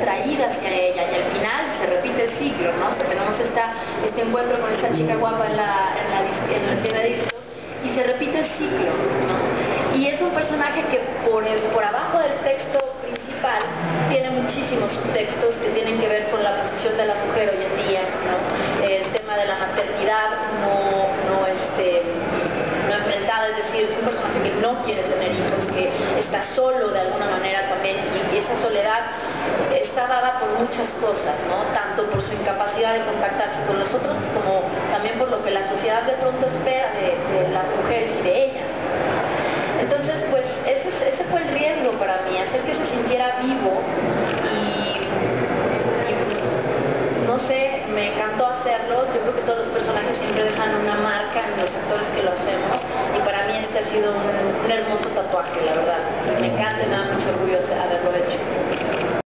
atraída hacia ella, y al final se repite el ciclo, ¿no? O sea, tenemos este encuentro con esta chica guapa en la tienda de discos y se repite el ciclo, ¿no? Y es un personaje que por abajo del texto principal tiene muchísimos subtextos que tienen que ver con la posición de la mujer hoy en día, ¿no? El tema de la maternidad no enfrentada, es decir, es un personaje que no quiere tener hijos, que está solo de alguna manera también, y esa soledad está dada por muchas cosas, ¿no? Tanto por su incapacidad de contactarse con los otros como también por lo que la sociedad de pronto espera de las mujeres y de ella. Entonces, pues ese fue el riesgo para mí, hacer que se sintiera vivo y pues, no sé, me encantó hacerlo. Yo creo que todos los personajes siempre dejan una marca en los actores que lo hacemos, y para mí este ha sido un hermoso tatuaje, la verdad. Me encanta, me da mucho orgullo hacerlo.